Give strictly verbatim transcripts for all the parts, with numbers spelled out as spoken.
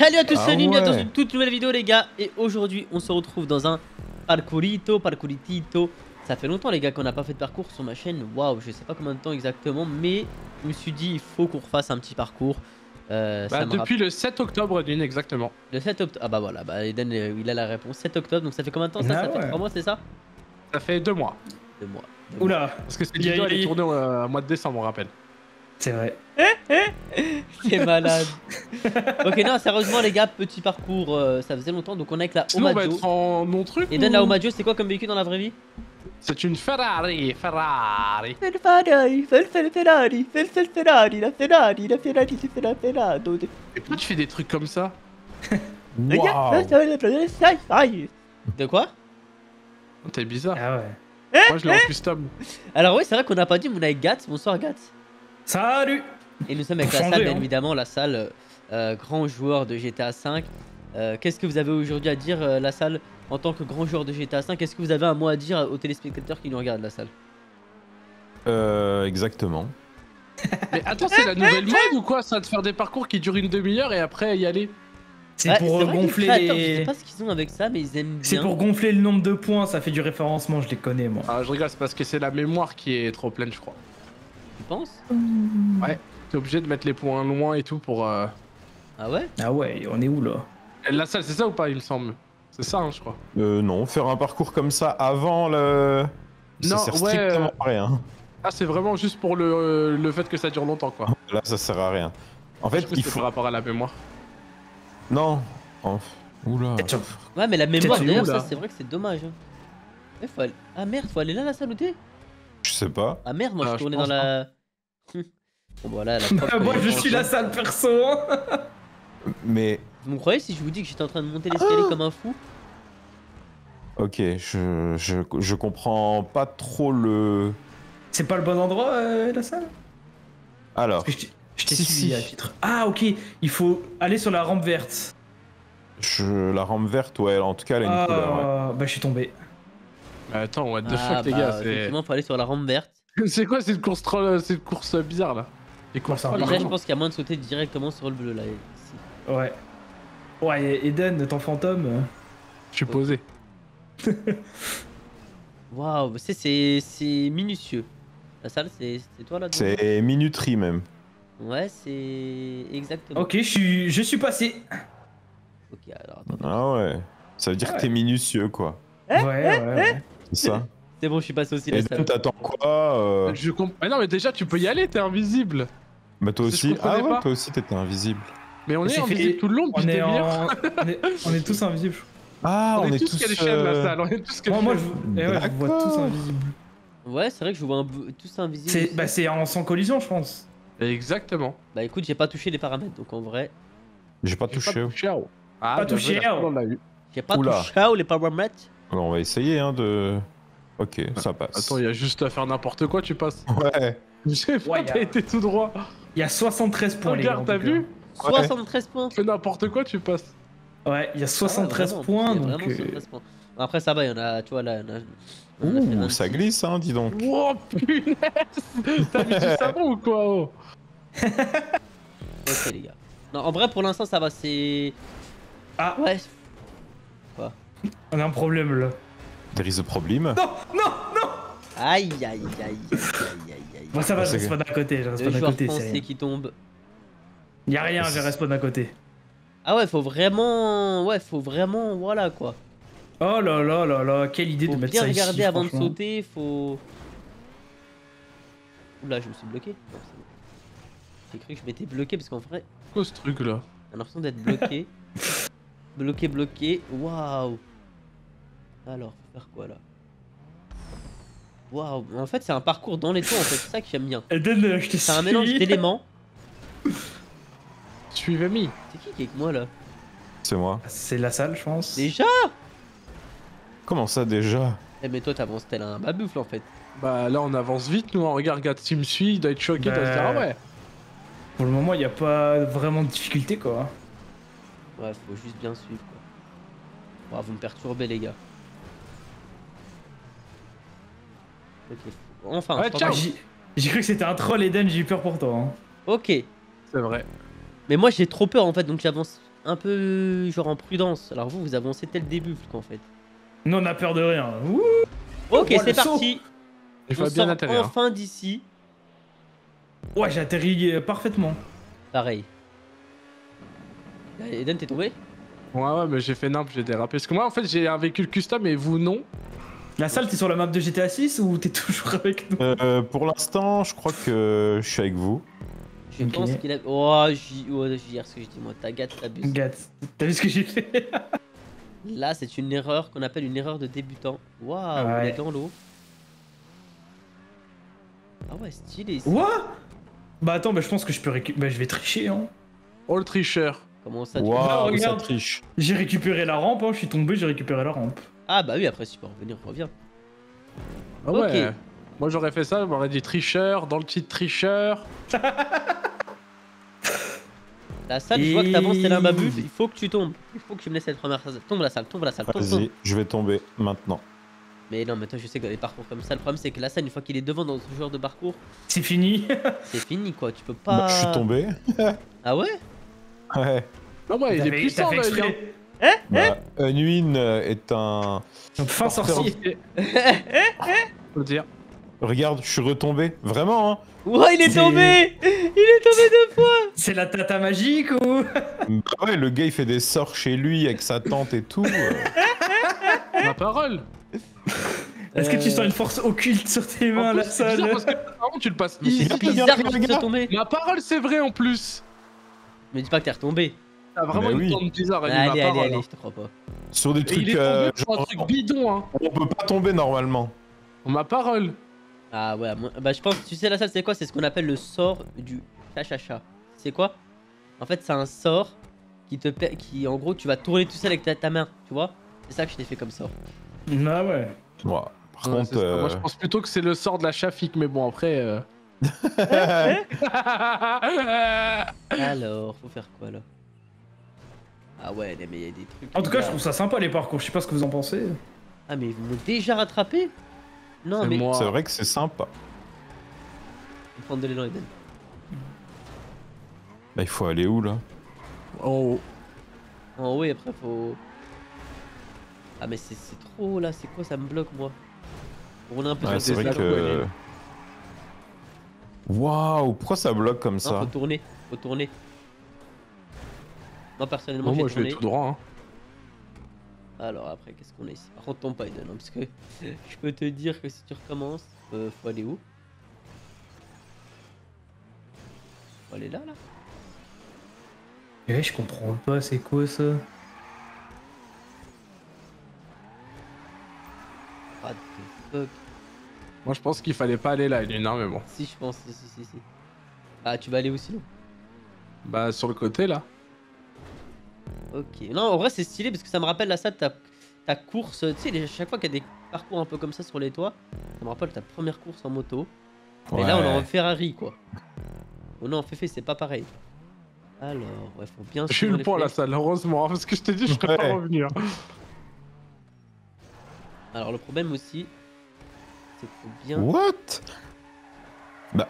Salut à tous, ah salut, ouais. Bienvenue dans une toute nouvelle vidéo les gars. Et aujourd'hui on se retrouve dans un parcourito, parcouritito. Ça fait longtemps les gars qu'on n'a pas fait de parcours sur ma chaîne. Waouh, je sais pas combien de temps exactement, mais je me suis dit il faut qu'on refasse un petit parcours. euh, bah, Depuis rappelle... le sept octobre d'une exactement. Le sept octobre, ah bah voilà, bah, Eden euh, il a la réponse, sept octobre, donc ça fait combien de temps ça? Ah, Ça ouais. fait trois mois, c'est ça? Ça fait deux mois. deux mois. Oula mois. Parce que cette vidéo elle est tournée au mois de décembre, on rappelle. C'est vrai. C'est malade. Ok, non, sérieusement les gars, petit parcours, euh, ça faisait longtemps, donc on est avec la OMADIO. On va être en mon truc. Et donne ou... la OMADIO, c'est quoi comme véhicule dans la vraie vie? C'est une Ferrari, Ferrari. C'est Ferrari, c'est Ferrari, c'est Ferrari, la Ferrari, la Ferrari, c'est la Ferrari. Et pourquoi tu fais des trucs comme ça? Wow. De quoi? T'es bizarre. Ah ouais. Moi je l'ai en custom. Alors oui, c'est vrai qu'on n'a pas dit, mais on est avec Gats. Bonsoir Gats. Salut. Et nous sommes avec LaSalle, bien hein. évidemment, LaSalle, euh, grand joueur de GTA cinq. Euh, Qu'est-ce que vous avez aujourd'hui à dire, euh, LaSalle, en tant que grand joueur de GTA cinq? Est-ce que vous avez un mot à dire aux téléspectateurs qui nous regardent, LaSalle? Euh, exactement. Mais attends, c'est la nouvelle mode ou quoi, ça, de faire des parcours qui durent une demi-heure et après y aller? C'est ouais, pour gonfler les... Attends, je sais pas ce qu'ils ont avec ça, mais ils aiment bien. C'est pour gonfler le nombre de points, ça fait du référencement, je les connais, moi. Ah, je rigole, c'est parce que c'est la mémoire qui est trop pleine, je crois. Tu penses? Ouais, t'es obligé de mettre les points loin et tout pour... Euh... Ah ouais? Ah ouais, on est où là? LaSalle, c'est ça ou pas, il me semble? C'est ça, hein, je crois. Euh, non, faire un parcours comme ça avant le... Non, ça sert ouais, strictement à rien. Ah, c'est vraiment juste pour le, le fait que ça dure longtemps, quoi. Là, ça sert à rien. En fait, il faut... par rapport à la mémoire. Non. Oh. Oula. Ouais, mais la mémoire, d'ailleurs, ça, c'est vrai que c'est dommage. Hein. Eh, faut aller... Ah merde, faut aller là, LaSalle, ou t'es? Je sais pas. Ah merde, moi ah, je tournais dans la... Bon voilà, la bah, moi je suis LaSalle perso. Mais... Vous me croyez si je vous dis que j'étais en train de monter l'escalier ah comme un fou? Ok, je, je, je comprends pas trop le... C'est pas le bon endroit, euh, LaSalle? Alors... Parce que je t'ai si, suivi si. à titre. Ah ok, il faut aller sur la rampe verte. Je... La rampe verte, ouais, en tout cas elle a une ah, couleur. Ouais. Bah je suis tombé. Attends, what the fuck les gars, c'est... Effectivement, faut aller sur la rampe verte. C'est quoi cette course troll, cette course bizarre là? Les courses en je pense qu'il y a moins de sauter directement sur le bleu là. Ici. Ouais. Ouais, Eden, ton fantôme. Je suis posé. Waouh, c'est minutieux. LaSalle, c'est toi là? C'est minuterie même. Ouais, c'est exactement. Ok, je suis, je suis passé. Ok, alors attends. Ah ouais. Ça veut dire que t'es minutieux quoi. Ouais, ouais. C'est ça. C'est bon, je suis passé aussi. Et t'attends quoi? euh... Je comprends. Mais non, mais déjà, tu peux y aller, t'es invisible. Bah, toi aussi. Ah ouais, toi aussi, t'étais invisible. Mais on est invisible tout le long, putain. On est tous invisibles. Ah, on est tous calichés de LaSalle. On est tous calichés. Moi, je vous vois tous invisibles. Ouais, c'est vrai que je vous vois tous invisibles. Bah, c'est en sans collision, je pense. Exactement. Bah, écoute, j'ai pas touché les paramètres, donc en vrai. J'ai pas touché. Ah, pas touché. J'ai pas touché les paramètres. On va essayer hein de... Ok, ah, ça passe. Attends, il y a juste à faire n'importe quoi, tu passes. Ouais. J'ai pas ouais, a... été tout droit. Il y a soixante-treize points. Regarde, t'as vu? Soixante-treize points. Fais n'importe quoi, tu passes. Ouais, il y a soixante-treize ah, vraiment, points donc... soixante-treize points. Après ça va, il y en a, tu vois là... A... Ouh, ça glisse hein, dis donc. Oh punaise. T'as mis du savon ou quoi? Oh ok les gars. Non, en vrai pour l'instant ça va, c'est... Ah ouais. Quoi? On a un problème là. There is a problem. Non, non, non. Aïe, aïe, aïe, aïe, aïe, aïe. Moi ça va, je respawn d'un côté, je respawn d'un côté. Le joueur français qui tombe. Y'a rien, je respawn d'un côté. Ah ouais, faut vraiment, ouais, faut vraiment, voilà quoi. Oh là là là là, quelle idée de mettre ça ici. Faut bien regarder avant de sauter, faut... Oula, je me suis bloqué. J'ai cru que je m'étais bloqué parce qu'en vrai... Quoi ce truc là? J'ai l'impression d'être bloqué. Bloqué, bloqué, waouh. Alors, faut faire quoi là? Waouh, en fait c'est un parcours dans les tours en fait, c'est ça que j'aime bien. C'est un mélange d'éléments. Suivez-moi. C'est qui qui est avec moi là? C'est moi. C'est LaSalle je pense. Déjà? Comment ça déjà? Eh mais toi t'avances tel un baboufle en fait. Bah là on avance vite, nous on regarde, regarde s'il me suit, il doit être choqué, bah... il doit se dire ah ouais. Pour le moment il n'y a pas vraiment de difficulté quoi. Ouais, faut juste bien suivre quoi. Oh, vous me perturbez les gars. Ok. Enfin, ouais, j'ai cru que c'était un troll Eden, j'ai eu peur pour toi. Hein. Ok. C'est vrai. Mais moi j'ai trop peur en fait, donc j'avance un peu genre en prudence. Alors vous, vous avancez dès le début en fait. Non, on a peur de rien. Ouh, ok, oh, c'est parti. Je vois bien l'intérieur. On sort enfin d'ici. Ouais, j'ai atterri parfaitement. Pareil. Eden, t'es tombé? Ouais, ouais, mais j'ai fait nimp, j'ai dérapé. Parce que moi, en fait, j'ai un véhicule custom et vous, non. LaSalle, t'es sur la map de G T A six ou t'es toujours avec nous? euh, Pour l'instant, je crois que je suis avec vous. Je okay. pense qu'il a... Oh, je oh, vais ce que j'ai dit, moi. T'as Gats, t'as bu. Gats, t'as vu ce que j'ai fait? Là, c'est une erreur qu'on appelle une erreur de débutant. Waouh, wow, ouais. On est dans l'eau. Ah ouais, stylé. Ouah. Bah attends, bah je pense que je peux récup... Bah je vais tricher, hein. Oh, le tricheur. Comment ça, wow, ah, regarde, ça triche. J'ai récupéré la rampe, hein. Je suis tombé, j'ai récupéré la rampe. Ah bah oui, après si tu peux revenir, reviens. Ah okay. Ouais. Moi j'aurais fait ça, je m'aurais dit tricheur, dans le titre tricheur. LaSalle, et... je vois que t'avances, t'es là un babu, il faut que tu tombes. Il faut que tu me laisses cette première phase. Tombe LaSalle, tombe LaSalle, tombe. Vas-y, je vais tomber maintenant. Mais non, mais toi je sais que dans les parcours comme ça, le problème c'est que LaSalle, une fois qu'il est devant dans ce genre de parcours... C'est fini. C'est fini quoi, tu peux pas... Bah, je suis tombé. Ah ouais? Ouais. Non, ouais, il est puissant là, il est... Hein? Bah, hein? Nuin est un... Fin sorcier. Faut le dire. Regarde, je suis retombé, vraiment hein. Ouah, il est tombé! Il est tombé deux fois! C'est la tata magique ou? Bah ouais, le gars il fait des sorts chez lui avec sa tante et tout. Ma parole! Est-ce que tu sens une force occulte sur tes mains en plus, LaSalle? C'est parce que vraiment, tu le passes easy. C'est bizarre, bizarre que tu sois tombé. Ma parole, c'est vrai en plus! Mais dis pas que t'es retombé. T'as vraiment bah oui. une forme bizarre. Allez, allez, parole, allez, hein. Je te crois pas. Sur des trucs. Il euh, est tombé sur un truc bidon hein. On peut pas tomber normalement. Ma parole! Ah ouais, bah je pense, tu sais LaSalle c'est quoi? C'est ce qu'on appelle le sort du chachacha. C'est quoi? En fait c'est un sort qui te paie, qui en gros tu vas tourner tout seul avec ta, ta main, tu vois? C'est ça que je t'ai fait comme sort. Ah ouais. Moi, par ouais, contre, euh... moi je pense plutôt que c'est le sort de la chafique, mais bon après... Euh... Alors, faut faire quoi là? Ah ouais, mais il y a des trucs... En tout cas là. Je trouve ça sympa les parcours, je sais pas ce que vous en pensez. Ah mais vous m'ont déjà rattrapé? Non mais c'est vrai que c'est sympa. Il faut prendre de l'élan, Eden. Bah il faut aller où là? En haut. En haut et après faut... Ah mais c'est trop là, c'est quoi ça me bloque moi? On est un peu ouais, sur des salons. Que... Waouh, pourquoi ça bloque comme non, ça? Faut tourner, faut tourner. Moi personnellement oh, moi je vais tout droit hein. Alors après qu'est-ce qu'on a ici? Par contre tombe pas Eden hein, parce que je peux te dire que si tu recommences, euh, faut aller où? Faut aller là là. Eh je comprends pas c'est quoi ça? What the fuck? Moi je pense qu'il fallait pas aller là il est énorme mais bon. Si je pense, si si si si. Ah tu vas aller où sinon? Bah sur le côté là. Ok, non en vrai c'est stylé parce que ça me rappelle LaSalle ta, ta course, tu sais chaque fois qu'il y a des parcours un peu comme ça sur les toits, ça me rappelle ta première course en moto. Ouais. Mais là on est en Ferrari quoi. Oh non en Féfé c'est pas pareil. Alors ouais faut bien... J'ai eu le point LaSalle heureusement parce que je t'ai dit je pourrais pas revenir. Alors le problème aussi, c'est qu'il faut bien... What? Bah...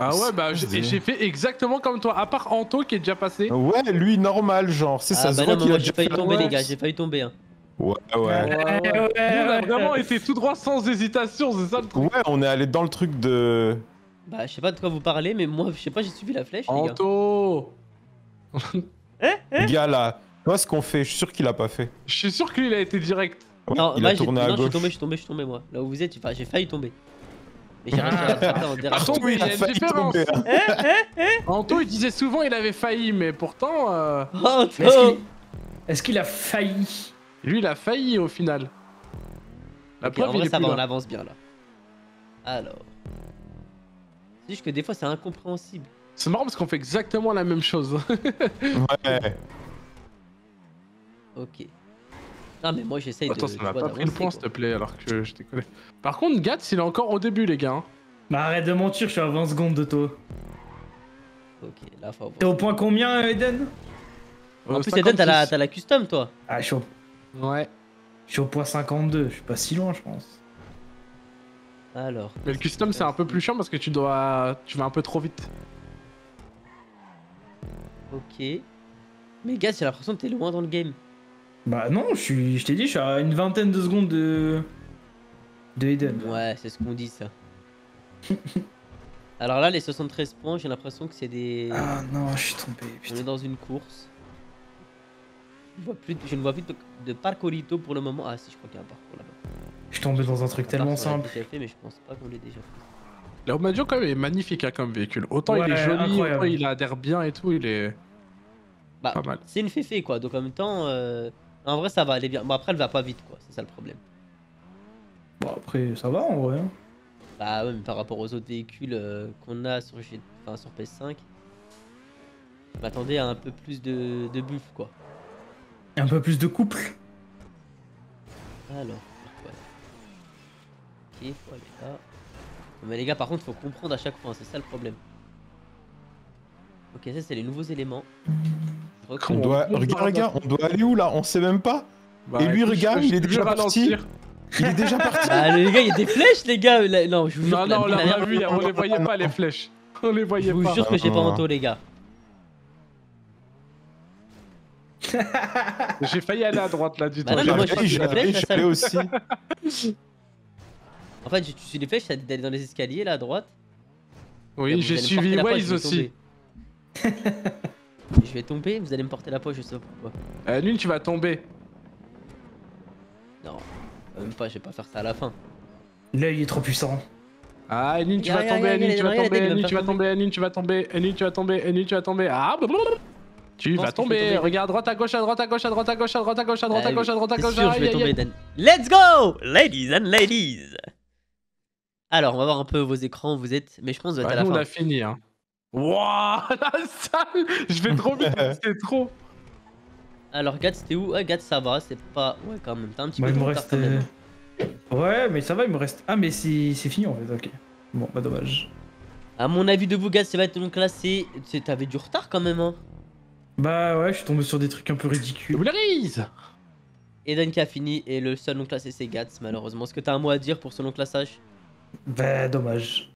Ah ouais bah j'ai fait exactement comme toi, à part Anto qui est déjà passé. Ouais lui normal genre, c'est ça se voit qu'il a déjà failli tomber les gars, j'ai failli tomber hein. Ouais ouais. Ouais on a vraiment été tout droit sans hésitation, c'est ça le truc. Ouais on est allé dans le truc de... Bah je sais pas de quoi vous parlez mais moi je sais pas j'ai suivi la flèche les gars. Anto. Les gars là, moi ce qu'on fait, je suis sûr qu'il a pas fait. Je suis sûr qu'il a été direct. Non je suis tombé, je suis tombé, je suis tombé moi. Là où vous êtes, j'ai failli tomber. Mais j'ai réussi à rattraper en dérapant. Anto, il a failli tomber. Eh, eh, eh. Anto, il disait souvent il avait failli, mais pourtant... Euh... Anto. Est-ce qu'il est qu a failli? Lui, il a failli au final. La okay, preuve, en vrai, il est ça va, on avance bien là. Alors... C'est juste que des fois, c'est incompréhensible. C'est marrant parce qu'on fait exactement la même chose. Ouais. Ok. Non mais moi j'essaye de... Attends ça m'a pas pris le point s'il te plaît alors que je déconne. Par contre Gats il est encore au début les gars hein. Bah arrête de mentir je suis à vingt secondes de toi. Ok là faut... T'es au point combien Eden? euh, En plus cinquante-six. Eden t'as la, la custom toi. Ah chaud. Ouais. Je suis au point cinquante-deux, je suis pas si loin je pense. Alors... Mais le custom c'est un peu plus chiant parce que tu dois... Tu vas un peu trop vite. Ok. Mais Gats, j'ai l'impression que t'es loin dans le game. Bah non, je suis, je t'ai dit, je suis à une vingtaine de secondes de... de Eden. Ouais, c'est ce qu'on dit, ça. Alors là, les soixante-treize points, j'ai l'impression que c'est des... Ah non, je suis trompé, putain. On est dans une course. Je, vois plus de... je ne vois plus de, de parkourito pour le moment. Ah si, je crois qu'il y a un parcours là-bas. Je suis tombé dans un truc tellement simple. Déjà fait, mais je pense pas qu'on l'ait déjà fait. La OMADIO quand même est magnifique hein, comme véhicule. Autant ouais, il est joli, autant il adhère bien et tout, il est... Bah, pas mal. C'est une féfé quoi, donc en même temps... Euh... En vrai ça va aller bien, bon après elle va pas vite quoi, c'est ça le problème. Bon après ça va en vrai. Bah ouais mais par rapport aux autres véhicules euh, qu'on a sur, G... enfin, sur P S cinq, je m'attendais à un peu plus de, de buff quoi. Un peu plus de couple. Alors, ouais. Ok, faut aller là. Non, mais les gars par contre faut comprendre à chaque fois, hein, c'est ça le problème. Ok ça c'est les nouveaux éléments. On doit... Regarde, regarde, on doit aller où là? On sait même pas. Bah, et lui, regarde, il est déjà parti. Il est déjà parti. Ah, les gars, il y a des flèches, les gars. Là, non, je vous jure. Non, non, on l'a vu, on les voyait pas, les flèches. On les voyait pas. Je vous jure que j'ai pas Anto, les gars. J'ai failli aller à droite là, du tout. J'allais aussi. En fait, j'ai suivi les flèches, ça d'aller dans les escaliers là à droite. Oui, j'ai suivi Waze aussi. Je vais tomber, vous allez me porter la poche, je sais pas pourquoi. Euh, Lune, tu vas tomber. Non, même pas, je vais pas faire ça à la fin. L'œil est trop puissant. Ah, Lune, tu vas tomber, Lune, tu vas tomber, Lune, tu vas tomber, Lune, tu vas tomber, Lune, tu vas tomber, Lune, tu vas tomber. Ah, tu vas tomber. Regarde, droite à gauche, à droite à gauche, à droite à gauche, à droite à gauche, à droite à gauche, à droite à gauche. Je vais tomber, Dan. Let's go, ladies and ladies. Alors, on va voir un peu vos écrans, vous êtes. Mais je pense que vous êtes à la fin. On a fini, hein. Wouah, la salle. Je vais trop vite, c'est trop. Alors Gats, t'es où? Ah Gats, ça va, c'est pas... Ouais quand même, t'as un petit bah, peu de retard reste... quand même. Ouais mais ça va, il me reste... Ah mais c'est fini en fait, ok. Bon, bah dommage. À mon avis de vous Gats, ça va être non classé. T'avais du retard quand même hein. Bah ouais, je suis tombé sur des trucs un peu ridicules. Double Eden qui a fini et le seul non classé c'est Gats malheureusement. Est-ce que t'as un mot à dire pour ce non classage? Bah dommage.